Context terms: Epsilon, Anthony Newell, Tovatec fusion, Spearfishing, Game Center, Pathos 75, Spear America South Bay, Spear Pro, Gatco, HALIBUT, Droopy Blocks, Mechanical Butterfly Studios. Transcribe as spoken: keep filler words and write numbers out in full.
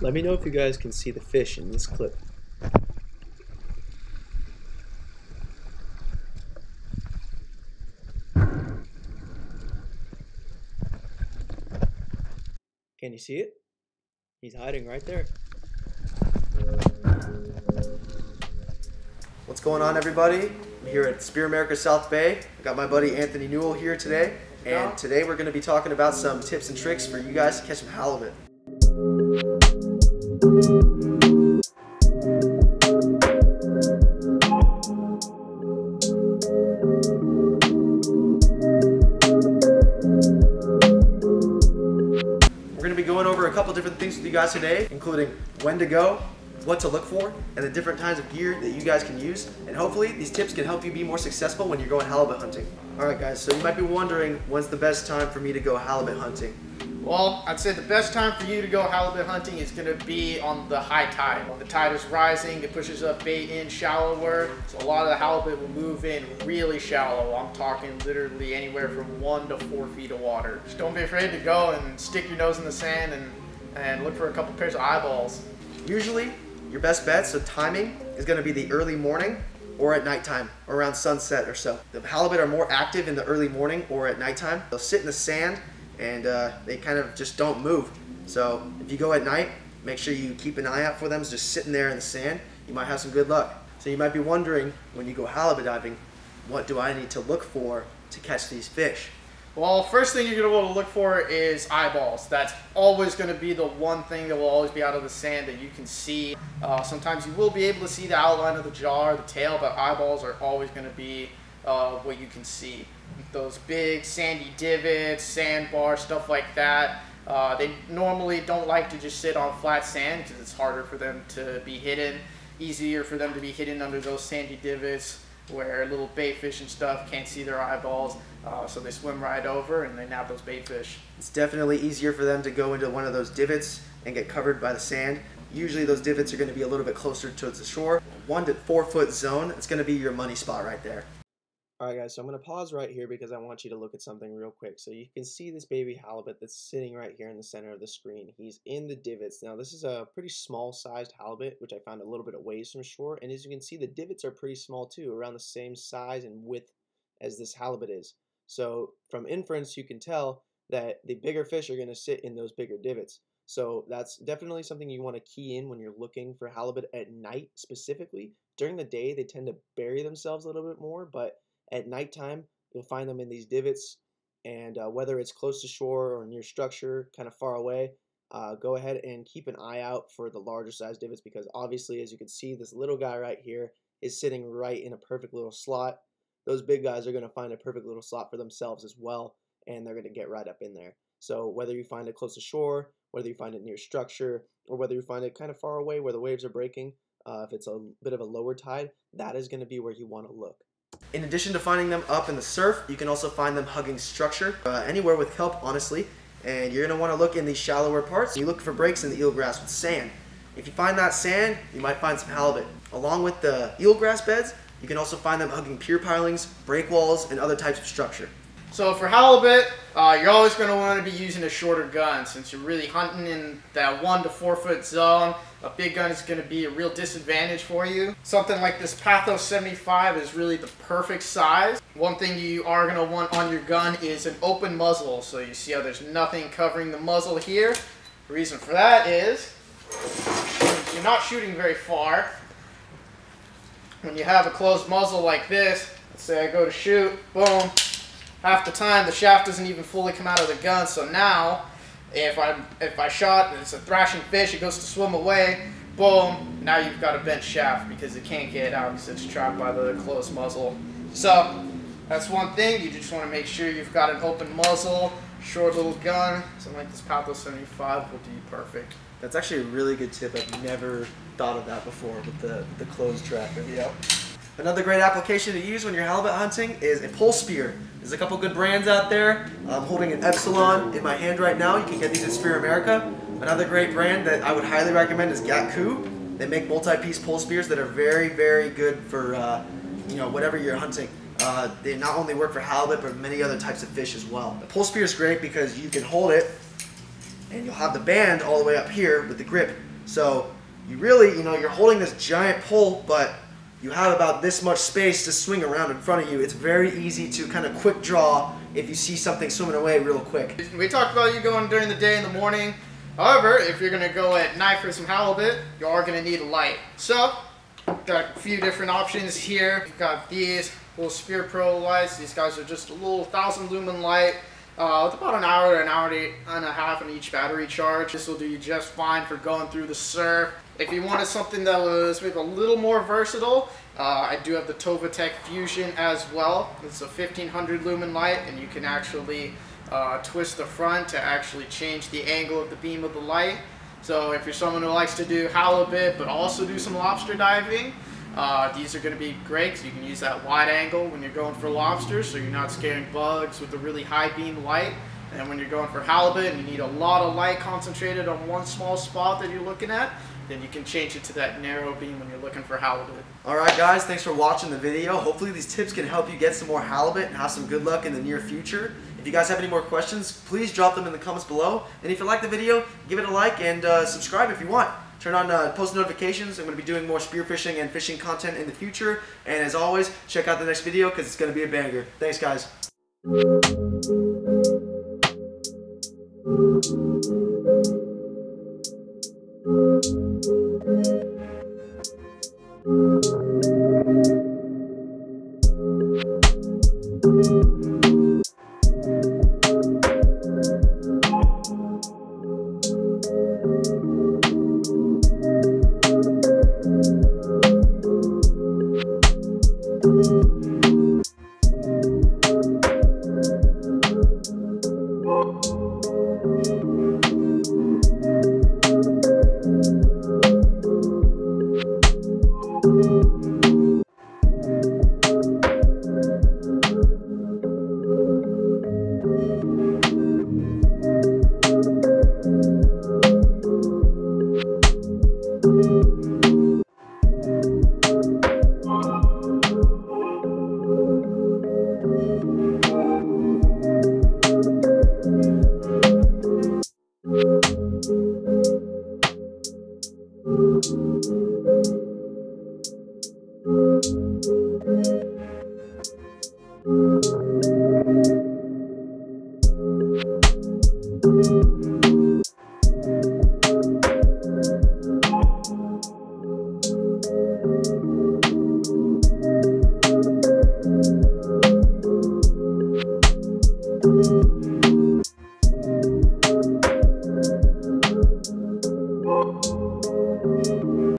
Let me know if you guys can see the fish in this clip. Can you see it? He's hiding right there. What's going on, everybody? I'm here at Spear America South Bay. I got my buddy Anthony Newell here today, and today we're going to be talking about some tips and tricks for you guys to catch some halibut. We're going to be going over a couple different things with you guys today, including when to go, what to look for, and the different kinds of gear that you guys can use. And hopefully these tips can help you be more successful when you're going halibut hunting. Alright guys, so you might be wondering, when's the best time for me to go halibut hunting? Well, I'd say the best time for you to go halibut hunting is going to be on the high tide. When the tide is rising, it pushes up bait in shallower, so a lot of the halibut will move in really shallow. I'm talking literally anywhere from one to four feet of water. Just don't be afraid to go and stick your nose in the sand and, and look for a couple pairs of eyeballs. Usually, your best bet, so timing, is going to be the early morning or at nighttime, around sunset or so. The halibut are more active in the early morning or at nighttime. They'll sit in the sand and uh, they kind of just don't move. So if you go at night, make sure you keep an eye out for them just sitting there in the sand. You might have some good luck. So you might be wondering, when you go halibut diving, what do I need to look for to catch these fish? Well, first thing you're going to want to look for is eyeballs. That's always going to be the one thing that will always be out of the sand that you can see. Uh, sometimes you will be able to see the outline of the jaw or the tail, but eyeballs are always going to be uh, what you can see. Those big sandy divots, sandbar, stuff like that. Uh, they normally don't like to just sit on flat sand because it's harder for them to be hidden, easier for them to be hidden under those sandy divots, where little bait fish and stuff can't see their eyeballs, uh, so they swim right over and they nab those bait fish. It's definitely easier for them to go into one of those divots and get covered by the sand. Usually those divots are going to be a little bit closer towards the shore. One to four foot zone, it's going to be your money spot right there. Alright guys, so I'm going to pause right here because I want you to look at something real quick. So you can see this baby halibut that's sitting right here in the center of the screen. He's in the divots. Now this is a pretty small sized halibut, which I found a little bit of ways from shore. And as you can see, the divots are pretty small too, around the same size and width as this halibut is. So from inference, you can tell that the bigger fish are going to sit in those bigger divots. So that's definitely something you want to key in when you're looking for halibut at night specifically. During the day, they tend to bury themselves a little bit more, but at nighttime, you'll find them in these divots, and uh, whether it's close to shore or near structure, kind of far away, uh, go ahead and keep an eye out for the larger size divots, because obviously, as you can see, this little guy right here is sitting right in a perfect little slot. Those big guys are going to find a perfect little slot for themselves as well, and they're going to get right up in there. So whether you find it close to shore, whether you find it near structure, or whether you find it kind of far away where the waves are breaking, uh, if it's a bit of a lower tide, that is going to be where you want to look. In addition to finding them up in the surf, you can also find them hugging structure, uh, anywhere with kelp, honestly. And you're going to want to look in these shallower parts. You look for breaks in the eelgrass with sand. If you find that sand, you might find some halibut. Along with the eelgrass beds, you can also find them hugging pier pilings, break walls, and other types of structure. So for halibut, uh, you're always going to want to be using a shorter gun since you're really hunting in that one to four foot zone. A big gun is going to be a real disadvantage for you. Something like this Pathos seventy-five is really the perfect size. One thing you are going to want on your gun is an open muzzle. So you see how there's nothing covering the muzzle here. The reason for that is you're not shooting very far. When you have a closed muzzle like this, let's say I go to shoot, boom. Half the time, the shaft doesn't even fully come out of the gun, so now, if I if I shot and it's a thrashing fish, it goes to swim away, boom, now you've got a bent shaft because it can't get out because it's trapped by the closed muzzle. So, that's one thing. You just want to make sure you've got an open muzzle, short little gun, something like this Pathos seventy-five will be perfect. That's actually a really good tip. I've never thought of that before with the, the closed tracker. Yep. Another great application to use when you're halibut hunting is a pole spear. There's a couple good brands out there. I'm holding an Epsilon in my hand right now. You can get these at Spear America. Another great brand that I would highly recommend is Gatco. They make multi-piece pole spears that are very, very good for uh, you know, whatever you're hunting. Uh, they not only work for halibut, but many other types of fish as well. The pole spear is great because you can hold it and you'll have the band all the way up here with the grip. So you really, you know, you're holding this giant pole, but you have about this much space to swing around in front of you. It's very easy to kind of quick draw if you see something swimming away real quick. We talked about you going during the day in the morning. However, if you're going to go at night for some halibut, you are going to need a light. So, got a few different options here. You've got these little Spear Pro lights. These guys are just a little thousand lumen light. Uh, with about an hour to an hour and a half on each battery charge. This will do you just fine for going through the surf. If you wanted something that was maybe a little more versatile, uh, I do have the Tovatec Fusion as well. It's a fifteen hundred lumen light, and you can actually uh, twist the front to actually change the angle of the beam of the light. So if you're someone who likes to do halibut but also do some lobster diving, Uh, these are going to be great because you can use that wide angle when you're going for lobsters, so you're not scaring bugs with a really high beam light. And when you're going for halibut and you need a lot of light concentrated on one small spot that you're looking at, then you can change it to that narrow beam when you're looking for halibut. Alright guys, thanks for watching the video. Hopefully these tips can help you get some more halibut and have some good luck in the near future. If you guys have any more questions, please drop them in the comments below. And if you like the video, give it a like and uh, subscribe if you want. Turn on uh, post notifications. I'm going to be doing more spearfishing and fishing content in the future. And as always, check out the next video because it's going to be a banger. Thanks, guys. Thank you.